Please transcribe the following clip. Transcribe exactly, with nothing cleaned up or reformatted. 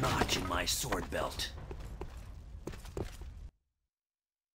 notch in my sword belt.